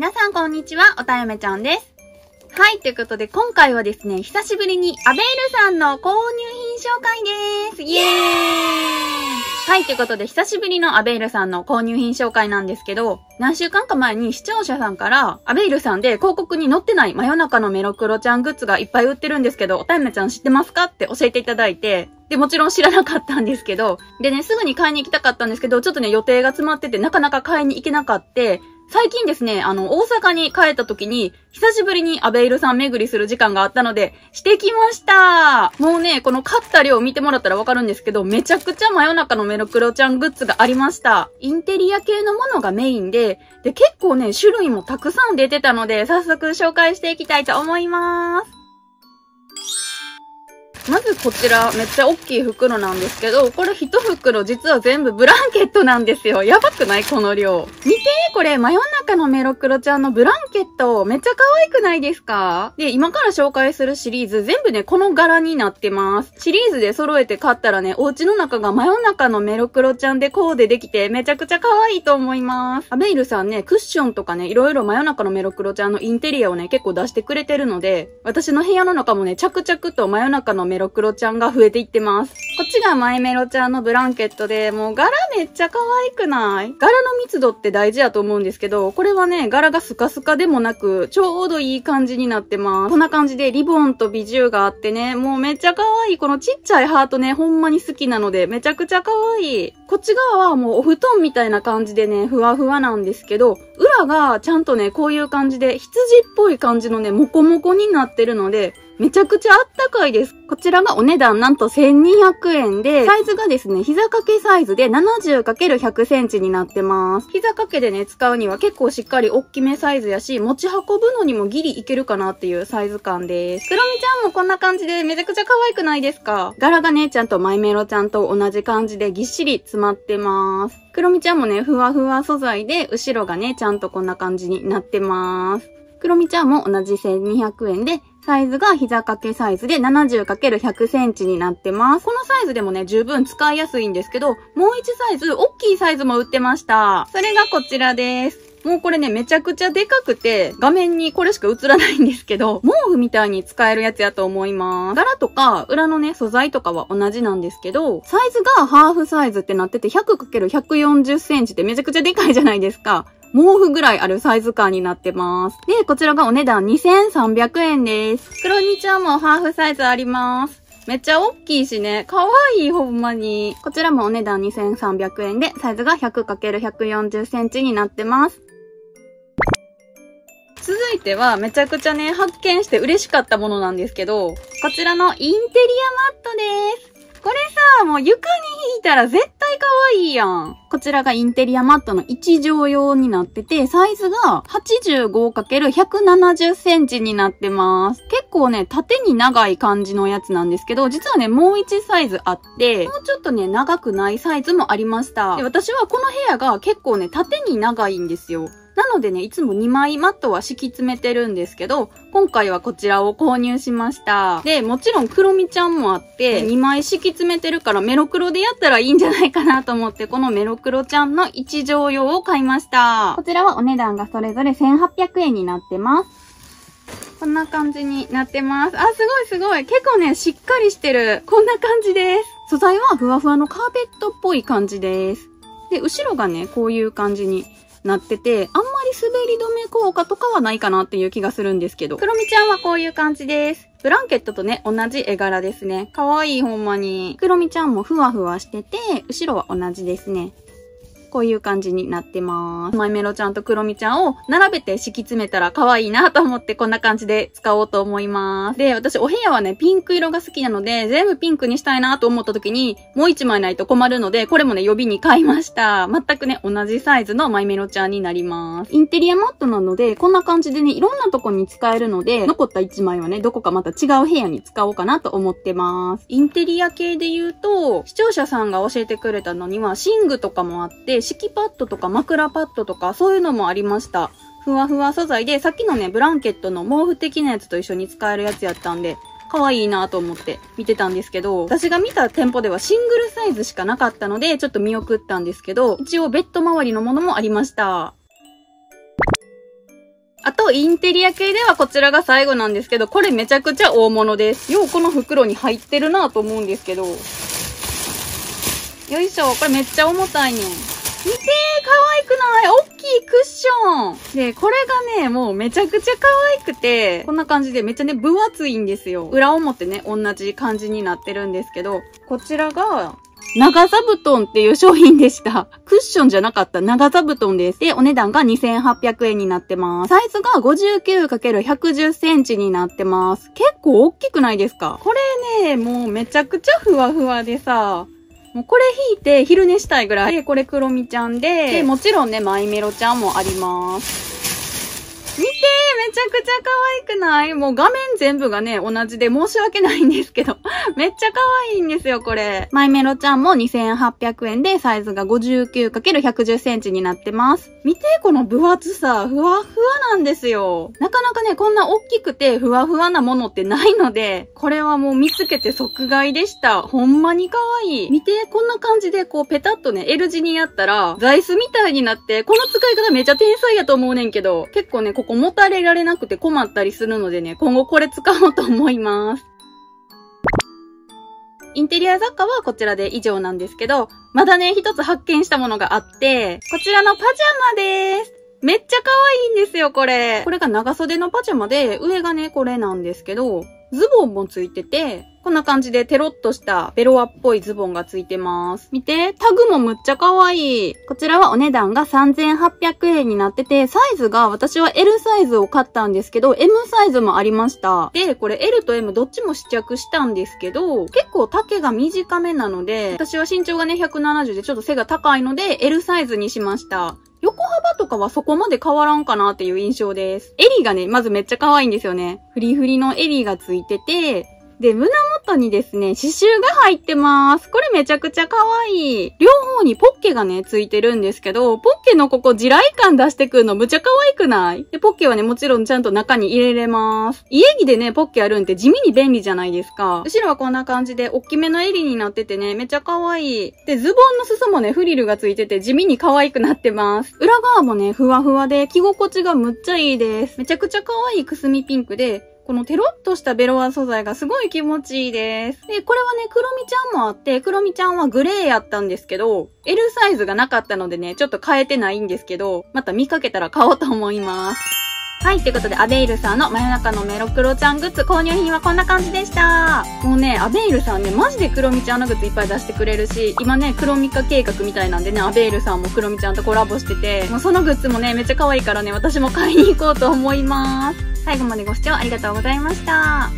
皆さんこんにちは、おたよめちゃんです。はい、ということで今回はですね、久しぶりにアベールさんの購入品紹介です。イエーイ！はい、ということで久しぶりのアベールさんの購入品紹介なんですけど、何週間か前に視聴者さんからアベールさんで広告に載ってない真夜中のメロクロちゃんグッズがいっぱい売ってるんですけど、おたよめちゃん知ってますかって教えていただいて、で、もちろん知らなかったんですけど、でね、すぐに買いに行きたかったんですけど、ちょっとね、予定が詰まっててなかなか買いに行けなかった。最近ですね、大阪に帰った時に、久しぶりにアベールさん巡りする時間があったので、してきました。もうね、この買った量を見てもらったらわかるんですけど、めちゃくちゃ真夜中のメロクロちゃんグッズがありました。インテリア系のものがメインで、で、結構ね、種類もたくさん出てたので、早速紹介していきたいと思います。まずこちら、めっちゃ大きい袋なんですけど、これ一袋実は全部ブランケットなんですよ。やばくない？この量。見て、これ、真夜中のメロクロちゃんのブランケット。めっちゃ可愛くないですか？で、今から紹介するシリーズ、全部ね、この柄になってます。シリーズで揃えて買ったらね、お家の中が真夜中のメロクロちゃんでコーデできて、めちゃくちゃ可愛いと思います。アベールさんね、クッションとかね、いろいろ真夜中のメロクロちゃんのインテリアをね、結構出してくれてるので、私の部屋の中もね、着々と真夜中のメロクロちゃんが増えていってます。こっちがマイメロちゃんのブランケットで、もう柄めっちゃ可愛くない？柄の密度って大事やと思うんですけど、これはね、柄がスカスカでもなく、ちょうどいい感じになってます。こんな感じでリボンとビジューがあってね、もうめっちゃ可愛い。このちっちゃいハートね、ほんまに好きなので、めちゃくちゃ可愛い。こっち側はもうお布団みたいな感じでね、ふわふわなんですけど、裏がちゃんとね、こういう感じで、羊っぽい感じのね、モコモコになってるので、めちゃくちゃあったかいです。こちらがお値段なんと1200円で、サイズがですね、膝掛けサイズで 70×100 センチになってます。膝掛けでね、使うには結構しっかり大きめサイズやし、持ち運ぶのにもギリいけるかなっていうサイズ感です。クロミちゃんもこんな感じでめちゃくちゃ可愛くないですか？柄がね、ちゃんとマイメロちゃんと同じ感じでぎっしり詰まってます。クロミちゃんもね、ふわふわ素材で、後ろがね、ちゃんとこんな感じになってます。クロミちゃんも同じ1200円で、サイズが膝掛けサイズで 70×100 センチになってます。このサイズでもね、十分使いやすいんですけど、もう一サイズ、大きいサイズも売ってました。それがこちらです。もうこれね、めちゃくちゃでかくて、画面にこれしか映らないんですけど、毛布みたいに使えるやつやと思います。柄とか、裏のね、素材とかは同じなんですけど、サイズがハーフサイズってなってて、100×140 センチってめちゃくちゃでかいじゃないですか。毛布ぐらいあるサイズ感になってます。で、こちらがお値段2300円です。黒みちゃんもハーフサイズあります。めっちゃ大きいしね、かわいいほんまに。こちらもお値段2300円で、サイズが 100×140 センチになってます。続いては、めちゃくちゃね、発見して嬉しかったものなんですけど、こちらのインテリアマットです。これさ、もう床に引いたら絶対可愛いやん。こちらがインテリアマットの一畳用になってて、サイズが 85×170 センチになってます。結構ね、縦に長い感じのやつなんですけど、実はね、もう1サイズあって、もうちょっとね、長くないサイズもありました。で、私はこの部屋が結構ね、縦に長いんですよ。なのでね、いつも2枚マットは敷き詰めてるんですけど、今回はこちらを購入しました。で、もちろんクロミちゃんもあって、2枚敷き詰めてるからメロクロでやったらいいんじゃないかなと思って、このメロクロちゃんの一畳用を買いました。こちらはお値段がそれぞれ1800円になってます。こんな感じになってます。あ、すごいすごい。結構ね、しっかりしてる。こんな感じです。素材はふわふわのカーペットっぽい感じです。で、後ろがね、こういう感じになってて、あんまり滑り止め効果とかはないかなっていう気がするんですけど。クロミちゃんはこういう感じです。ブランケットとね、同じ絵柄ですね。かわいいほんまに。クロミちゃんもふわふわしてて、後ろは同じですね。こういう感じになってます。マイメロちゃんとクロミちゃんを並べて敷き詰めたら可愛いなと思ってこんな感じで使おうと思います。で、私お部屋はね、ピンク色が好きなので、全部ピンクにしたいなと思った時に、もう一枚ないと困るので、これもね、予備に買いました。全くね、同じサイズのマイメロちゃんになります。インテリアマットなので、こんな感じでね、いろんなとこに使えるので、残った一枚はね、どこかまた違う部屋に使おうかなと思ってます。インテリア系で言うと、視聴者さんが教えてくれたのには、寝具とかもあって、敷きパッドとか枕パッドとかそういうのもありました。ふわふわ素材で、さっきのね、ブランケットの毛布的なやつと一緒に使えるやつやったんで、可愛いなと思って見てたんですけど、私が見た店舗ではシングルサイズしかなかったので、ちょっと見送ったんですけど、一応ベッド周りのものもありました。あと、インテリア系ではこちらが最後なんですけど、これめちゃくちゃ大物です。ようこの袋に入ってるなと思うんですけど。よいしょ、これめっちゃ重たいねん。見てー、可愛くないおっきいクッションで、これがね、もうめちゃくちゃ可愛くて、こんな感じでめっちゃね、分厚いんですよ。裏表ね、同じ感じになってるんですけど、こちらが、長座布団っていう商品でした。クッションじゃなかった長座布団です。で、お値段が2800円になってます。サイズが 59×110 センチになってます。結構大きくないですか？これね、もうめちゃくちゃふわふわでさ、もうこれ引いて昼寝したいぐらい。で、これクロミちゃんで、で、もちろんね、マイメロちゃんもあります。見てー、めちゃくちゃ可愛くない？もう画面全部がね、同じで申し訳ないんですけど。めっちゃ可愛いんですよ、これ。マイメロちゃんも2800円で、サイズが 59×110 センチになってます。見て、この分厚さ、ふわふわなんですよ。なかなかね、こんな大きくてふわふわなものってないので、これはもう見つけて即買いでした。ほんまに可愛い。見て、こんな感じでこうペタッとね、L 字にやったら、座椅子みたいになって、この使い方めっちゃ天才やと思うねんけど、結構ね、ここもたれられなくて困ったりするのでね、今後これ使おうと思います。インテリア雑貨はこちらで以上なんですけど、まだね、一つ発見したものがあって、こちらのパジャマです。めっちゃ可愛いんですよ、これ。これが長袖のパジャマで、上がね、これなんですけど、ズボンもついてて、こんな感じでテロッとしたベロアっぽいズボンがついてます。見て、タグもむっちゃ可愛い。こちらはお値段が3800円になってて、サイズが私は L サイズを買ったんですけど、M サイズもありました。で、これ L と M どっちも試着したんですけど、結構丈が短めなので、私は身長がね170でちょっと背が高いので L サイズにしました。横幅とかはそこまで変わらんかなっていう印象です。襟がね、まずめっちゃ可愛いんですよね。フリフリの襟がついてて、で、胸元にですね、刺繍が入ってます。これめちゃくちゃ可愛い。両方にポッケがね、ついてるんですけど、ポッケのここ地雷感出してくるのむちゃ可愛くない？で、ポッケはね、もちろんちゃんと中に入れれます。家着でね、ポッケあるんって地味に便利じゃないですか。後ろはこんな感じで、おっきめの襟になっててね、めちゃ可愛い。で、ズボンの裾もね、フリルがついてて地味に可愛くなってます。裏側もね、ふわふわで、着心地がむっちゃいいです。めちゃくちゃ可愛いくすみピンクで、このテロッとしたベロア素材がすごい気持ちいいです。で、これはね、クロミちゃんもあって、クロミちゃんはグレーやったんですけど、L サイズがなかったのでね、ちょっと変えてないんですけど、また見かけたら買おうと思います。はい、ということで、アベイルさんの真夜中のメロクロちゃんグッズ購入品はこんな感じでした。もうね、アベイルさんね、マジでクロミちゃんのグッズいっぱい出してくれるし、今ね、クロミ化計画みたいなんでね、アベイルさんもクロミちゃんとコラボしてて、もうそのグッズもね、めっちゃ可愛いからね、私も買いに行こうと思います。最後までご視聴ありがとうございました。